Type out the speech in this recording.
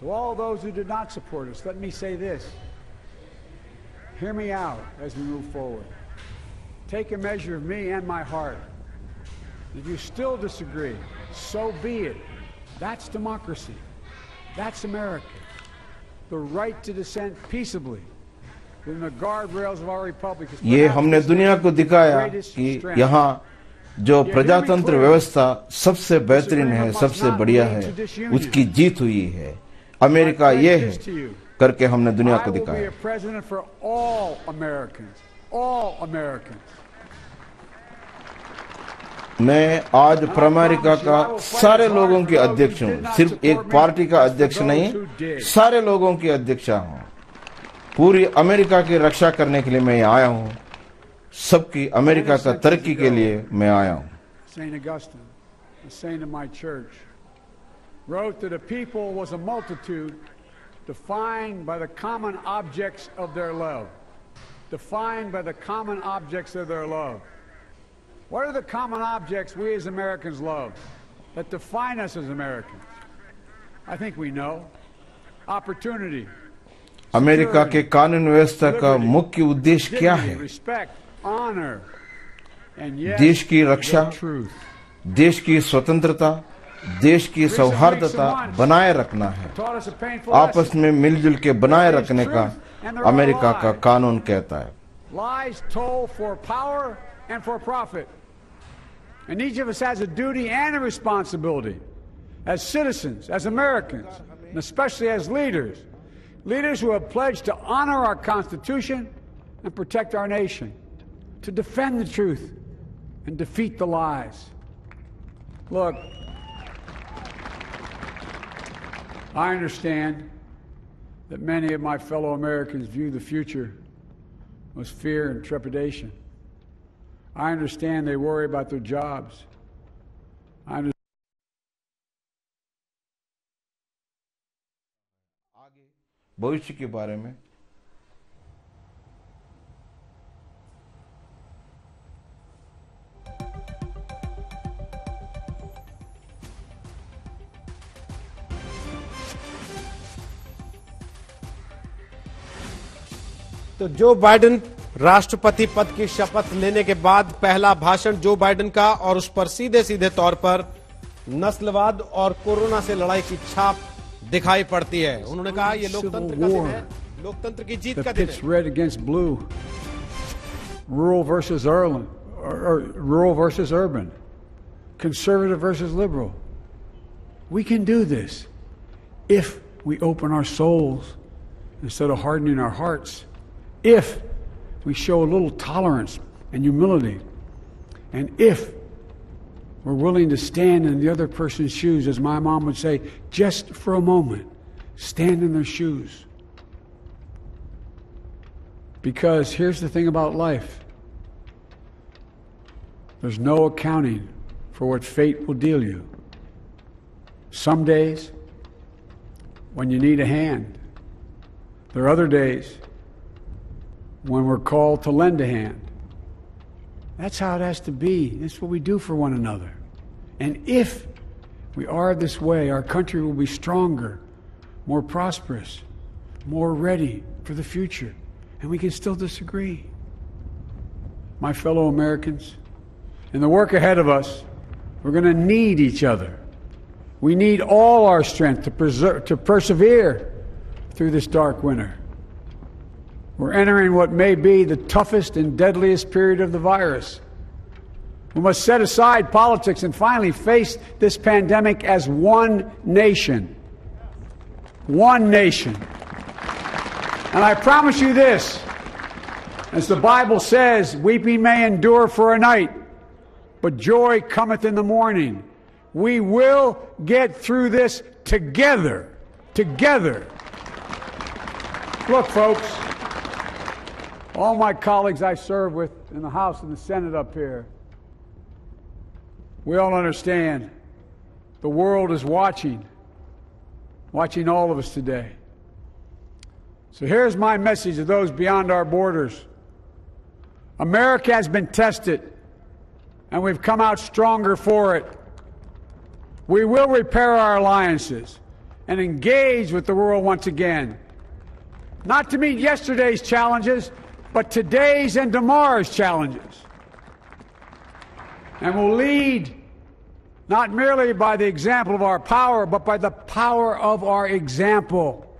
To all those who did not support us, let me say this. Hear me out as we move forward. Take a measure of me and my heart. If you still disagree, so be it. That's democracy. That's America. The right to dissent peaceably within the guardrails of our republic is ये हमने दुनिया को दिखाया कि यहाँ जो प्रजातंत्र व्यवस्था सबसे बेहतरीन है, सबसे बढ़िया है, उसकी जीत हुई है। अमेरिका ये है करके हमने दुनिया को दिखाया। मैं आज प्रामाणिका का सारे लोगों के अध्यक्ष हूँ, सिर्फ एक पार्टी का अध्यक्ष नहीं, सारे लोगों की अध्यक्षा हूँ। पूरी अमेरिका की रक्षा करने के लिए मैं आया हूँ, सबकी अमेरिका का तरक्की के लिए मैं आया हूँ। What are the common objects we as Americans love, that define us as Americans? I think we know. Opportunity. America के कानून व्यवस्था का मुख्य उद्देश्य क्या है? देश की रक्षा, देश की स्वतंत्रता, देश की सौहार्दता बनाए रखना है। आपस में मिलजुल के बनाए रखने का अमेरिका का कानून कहता है। And for profit. And each of us has a duty and a responsibility as citizens, as Americans, and especially as leaders. Leaders who have pledged to honor our Constitution and protect our nation, to defend the truth and defeat the lies. Look, I understand that many of my fellow Americans view the future with fear and trepidation. I understand they worry about their jobs. I understand भविष्य के बारे में तो Joe Biden राष्ट्रपति पद की शपथ लेने के बाद पहला भाषण जो बाइडेन का, और उस पर सीधे सीधे तौर पर नस्लवाद और कोरोना से लड़ाई की छाप दिखाई पड़ती है। उन्होंने कहा ये लोकतंत्र का दिन है, लोकतंत्र की जीत का दिन है। Red against blue, rural versus urban, conservative versus liberal. We can do this if we open our souls instead of hardening our hearts, if we show a little tolerance and humility, and if we're willing to stand in the other person's shoes, as my mom would say, just for a moment, stand in their shoes. Because here's the thing about life. There's no accounting for what fate will deal you. Some days when you need a hand, there are other days when we're called to lend a hand. That's how it has to be. That's what we do for one another. And if we are this way, our country will be stronger, more prosperous, more ready for the future. And we can still disagree. My fellow Americans, in the work ahead of us, we're going to need each other. We need all our strength to persevere through this dark winter. We're entering what may be the toughest and deadliest period of the virus. We must set aside politics and finally face this pandemic as one nation. One nation. And I promise you this, as the Bible says, weeping may endure for a night, but joy cometh in the morning. We will get through this together. Together. Look, folks. All my colleagues I serve with in the House and the Senate up here, we all understand the world is watching all of us today. So here's my message to those beyond our borders. America has been tested, and we've come out stronger for it. We will repair our alliances and engage with the world once again, not to meet yesterday's challenges, but today's and tomorrow's challenges. And we'll lead not merely by the example of our power, but by the power of our example.